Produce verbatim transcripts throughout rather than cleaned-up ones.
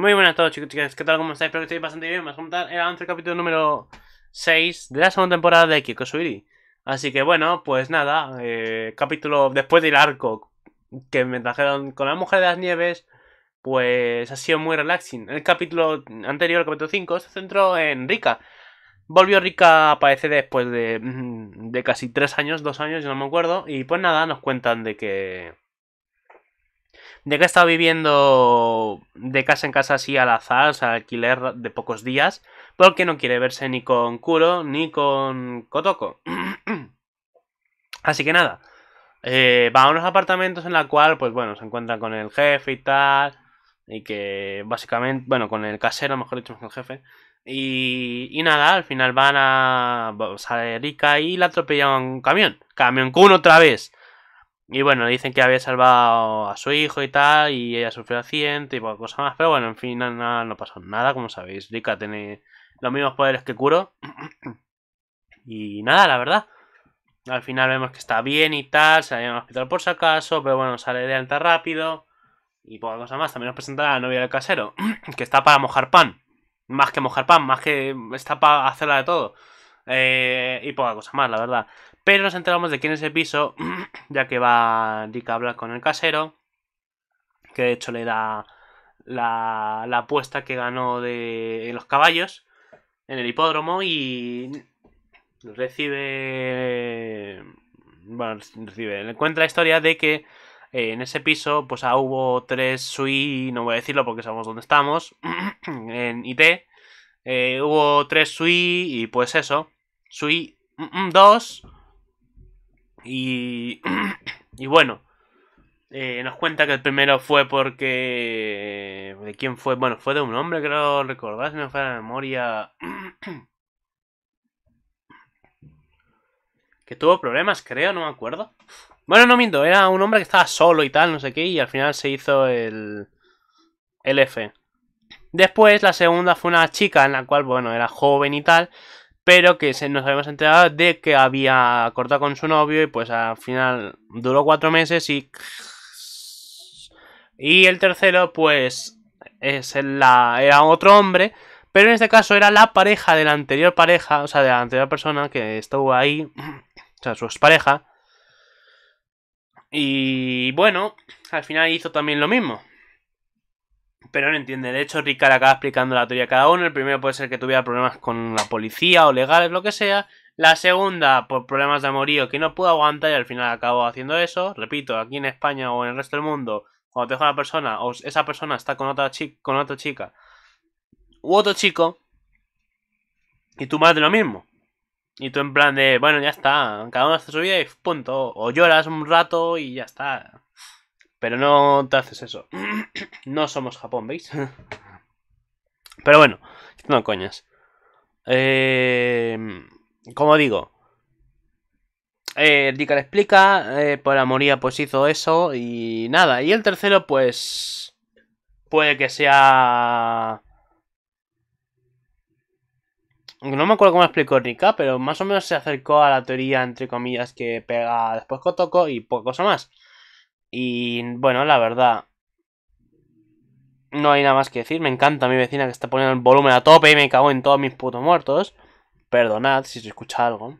Muy buenas a todos, chicos, chicas, ¿qué tal? ¿Cómo estáis? Espero que estéis bastante bien. Vamos a contar el avance del capítulo número seis de la segunda temporada de Kyokou Suiri. Así que bueno, pues nada, eh, capítulo después del arco que me trajeron con la mujer de las nieves, pues ha sido muy relaxing. El capítulo anterior, el capítulo cinco, se centró en Rika. Volvió Rika a aparecer después de, de casi tres años, dos años, yo no me acuerdo. Y pues nada, nos cuentan de que... de que ha estado viviendo de casa en casa así al azar, o sea, alquiler de pocos días, porque no quiere verse ni con Kuro ni con Kotoko. Así que nada, eh, va a unos apartamentos en la cual, pues bueno, se encuentran con el jefe y tal, y que básicamente, bueno, con el casero, mejor dicho, con el jefe. Y, y nada, al final van a... sale Rika y la atropella un camión. ¡Camión Kun otra vez! Y bueno, le dicen que había salvado a su hijo y tal, y ella sufrió accidente y cosas más. Pero bueno, en fin, nada, no pasó nada, como sabéis. Rika tiene los mismos poderes que Kuro. Y nada, la verdad. Al final vemos que está bien y tal, se la llevan al hospital por si acaso, pero bueno, sale de alta rápido. Y poca cosa más. También nos presentará a la novia del casero, que está para mojar pan. Más que mojar pan, más que está para hacerla de todo. Eh, y poca cosa más, la verdad. Pero nos enteramos de quién es el piso, ya que va Rika a hablar con el casero, que de hecho le da la, la apuesta que ganó de los caballos en el hipódromo y recibe, bueno, recibe, le cuenta la historia de que eh, en ese piso pues ah, hubo tres Sui, no voy a decirlo porque sabemos dónde estamos, en I T, eh, hubo tres Sui y pues eso, Sui dos... Y, y bueno, eh, nos cuenta que el primero fue porque... ¿De quién fue? Bueno, fue de un hombre, creo recordar, si me falla la memoria. Que tuvo problemas, creo, no me acuerdo. Bueno, no miento, era un hombre que estaba solo y tal, no sé qué, y al final se hizo el... el F. Después, la segunda fue una chica en la cual, bueno, era joven y tal... pero que nos habíamos enterado de que había cortado con su novio y pues al final duró cuatro meses y... Y el tercero pues es la... era otro hombre, pero en este caso era la pareja de la anterior pareja, o sea, de la anterior persona que estuvo ahí, o sea, su expareja. Y bueno, al final hizo también lo mismo. Pero no entiende, de hecho Rika le acaba explicando la teoría a cada uno. El primero puede ser que tuviera problemas con la policía o legales, lo que sea. La segunda, por problemas de amorío que no pudo aguantar y al final acabó haciendo eso. Repito, aquí en España o en el resto del mundo, cuando te deja una persona o esa persona está con otra, chi con otra chica u otro chico y tú más de lo mismo. Y tú en plan de, bueno, ya está, cada uno hace su vida y punto. O lloras un rato y ya está. Pero no te haces eso. No somos Japón, ¿veis? Pero bueno, no coñas. Eh, como digo, eh, Rika le explica, eh, por amoría pues hizo eso y nada. Y el tercero pues puede que sea... no me acuerdo cómo explicó Rika, pero más o menos se acercó a la teoría, entre comillas, que pega después Kotoko y poca cosa más. Y bueno, la verdad, no hay nada más que decir. Me encanta mi vecina que está poniendo el volumen a tope y me cago en todos mis putos muertos. Perdonad si se escucha algo.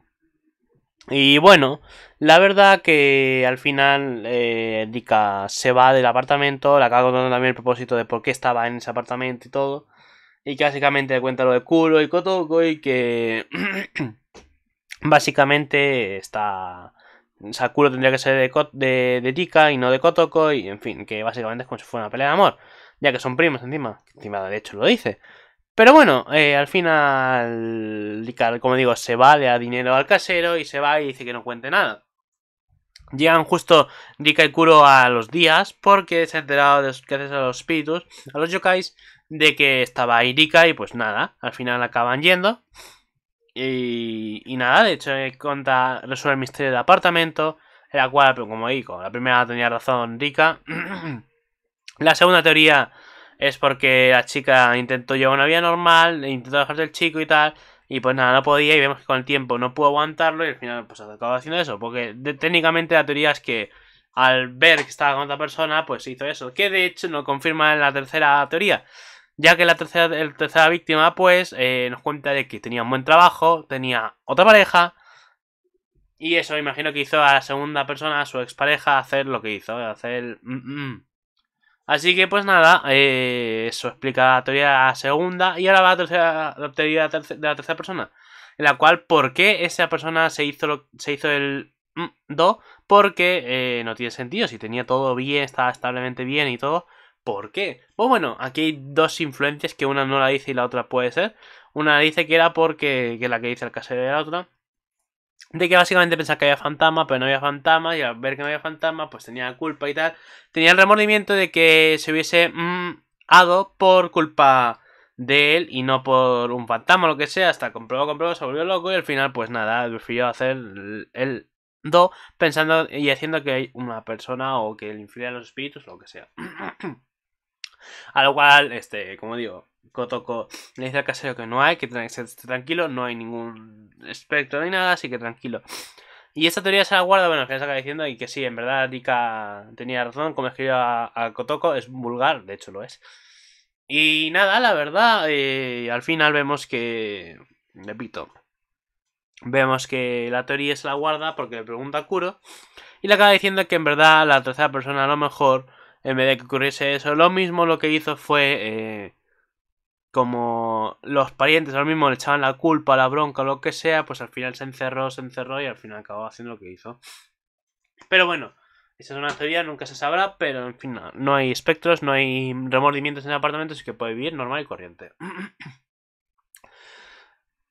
Y bueno, la verdad que al final eh, Rika se va del apartamento. Le acaba contando también el propósito de por qué estaba en ese apartamento y todo. Y que básicamente le cuenta lo de Kuro y Kotoko y que básicamente está... o sea, Kuro tendría que ser de, de, de Rika y no de Kotoko. Y en fin, que básicamente es como si fuera una pelea de amor. Ya que son primos encima. Encima de hecho lo dice. Pero bueno, eh, al final Rika, como digo, se va, le da dinero al casero y se va y dice que no cuente nada. Llegan justo Rika y Kuro a los días porque se ha enterado de que haces a los espíritus, a los yokais, de que estaba ahí Rika y pues nada, al final acaban yendo. Y, y nada, de hecho cuenta, resuelve el misterio del apartamento, en la cual, pero como digo, la primera tenía razón Rika. La segunda teoría es porque la chica intentó llevar una vida normal, intentó dejarse el chico y tal, y pues nada, no podía, y vemos que con el tiempo no pudo aguantarlo, y al final pues acabó haciendo eso, porque de, técnicamente la teoría es que al ver que estaba con otra persona, pues hizo eso, que de hecho no confirma en la tercera teoría, ya que la tercera, el tercera víctima pues eh, nos cuenta de que tenía un buen trabajo, tenía otra pareja, y eso me imagino que hizo a la segunda persona, a su expareja, hacer lo que hizo, hacer el... Mm -mm. Así que pues nada, eh, eso explica la teoría de la segunda, y ahora va la, tercera, la teoría de la tercera persona, en la cual por qué esa persona se hizo, lo, se hizo el mm, do, porque eh, no tiene sentido, si tenía todo bien, estaba establemente bien y todo. ¿Por qué? Pues bueno, aquí hay dos influencias que una no la dice y la otra puede ser. Una dice que era porque, que es la que dice el casero de la otra, de que básicamente pensaba que había fantasma, pero no había fantasma, y al ver que no había fantasma, pues tenía culpa y tal. Tenía el remordimiento de que se hubiese mmm, ado por culpa de él y no por un fantasma o lo que sea. Hasta comprobó, comprobó, se volvió loco y al final, pues nada, prefirió hacer el, el do pensando y haciendo que hay una persona o que le influye a los espíritus o lo que sea. A lo cual, este, como digo, Kotoko le dice al casero que no hay, que esté tranquilo, no hay ningún espectro ni nada, así que tranquilo. Y esta teoría se la guarda, bueno, al final se acaba diciendo y que sí, en verdad Rika tenía razón, como escribió a, a Kotoko, es vulgar, de hecho lo es. Y nada, la verdad, eh, al final vemos que, repito, vemos que la teoría se la guarda porque le pregunta a Kuro y le acaba diciendo que en verdad la tercera persona a lo mejor... En vez de que ocurriese eso, lo mismo lo que hizo fue eh, como los parientes ahora mismo le echaban la culpa, la bronca o lo que sea, pues al final se encerró, se encerró y al final acabó haciendo lo que hizo. Pero bueno, esa es una teoría, nunca se sabrá, pero en fin, no, no hay espectros, no hay remordimientos en el apartamento, así que puede vivir normal y corriente.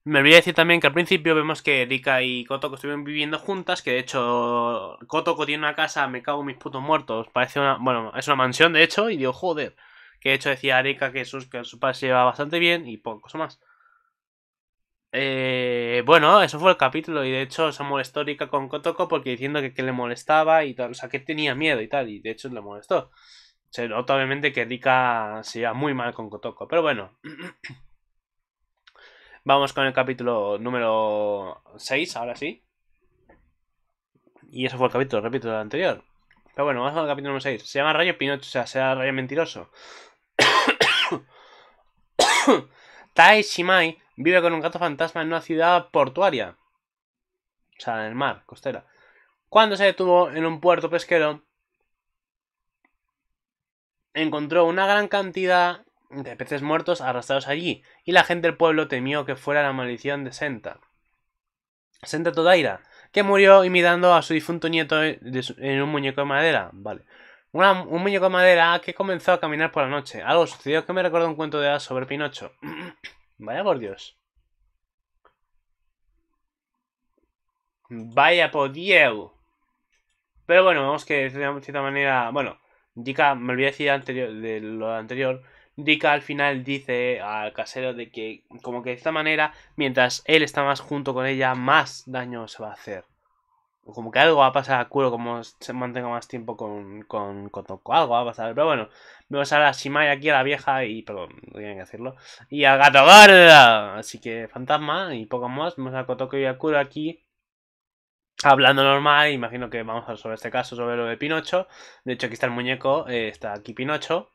Me olvidé decir también que al principio vemos que Rika y Kotoko estuvieron viviendo juntas, que de hecho Kotoko tiene una casa, me cago en mis putos muertos, parece una, bueno, es una mansión de hecho, y digo, joder, que de hecho decía Rika que sus, que su padre se llevaba bastante bien y poco más. Eh, bueno, eso fue el capítulo y de hecho se molestó Rika con Kotoko porque diciendo que, que le molestaba y tal, o sea, que tenía miedo y tal, y de hecho le molestó. Se nota obviamente que Rika se iba muy mal con Kotoko, pero bueno... Vamos con el capítulo número seis, ahora sí. Y eso fue el capítulo, repito, del anterior. Pero bueno, vamos con el capítulo número seis. Se llama Rayo Pinocho, o sea, sea Rayo Mentiroso. Tae Shimai vive con un gato fantasma en una ciudad portuaria. O sea, en el mar, costera. Cuando se detuvo en un puerto pesquero, encontró una gran cantidad... de peces muertos arrastrados allí, y la gente del pueblo temió que fuera la maldición de Senta. Senta Todaira, que murió imitando a su difunto nieto en un muñeco de madera. Vale. Una, un muñeco de madera que comenzó a caminar por la noche. Algo sucedió que me recordó un cuento de hadas sobre Pinocho. Vaya por Dios. Vaya por Dios. Pero bueno, vemos que de cierta manera... Bueno, Rika, me olvidé decir anterior, de lo anterior... Rika al final dice al casero de que, como que de esta manera, mientras él está más junto con ella, más daño se va a hacer. O como que algo va a pasar a Kuro, como se mantenga más tiempo con con, con, con algo va a pasar. Pero bueno, vemos a la Shimai aquí, a la vieja, y perdón, no tienen que decirlo. Y a Gatogar. Así que fantasma y poco más. Vemos a Kotoko y a Kuro aquí. Hablando normal, imagino que vamos a hablar sobre este caso, sobre lo de Pinocho. De hecho, aquí está el muñeco, eh, está aquí Pinocho.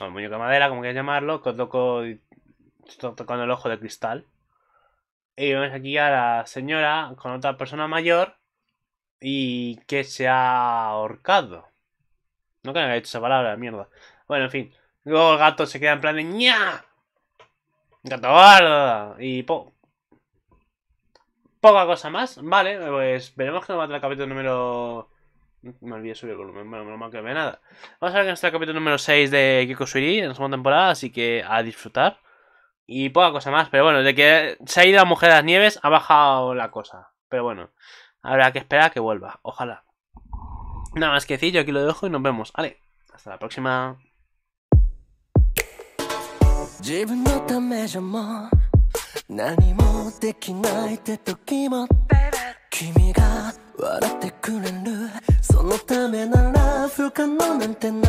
O el muñeco de madera, como quieras llamarlo, Kotoko tocando el ojo de cristal. Y vemos aquí a la señora con otra persona mayor y que se ha ahorcado. No creo que haya dicho esa palabra, mierda. Bueno, en fin. Luego el gato se queda en plan de ña. Gato guarda. Y po poca cosa más. Vale, pues veremos que nos va a traer el capítulo número... Me olvidé subir el volumen, bueno, no me acuerdo de nada. Vamos a ver que está el capítulo número seis de Kyokou Suiri en la segunda temporada, así que a disfrutar. Y poca cosa más, pero bueno, de que se ha ido la mujer a las nieves, ha bajado la cosa. Pero bueno, habrá que esperar a que vuelva, ojalá. Nada más que decir, yo aquí lo dejo y nos vemos. Vale, hasta la próxima.笑ってくれるそのためなら不可能なんてない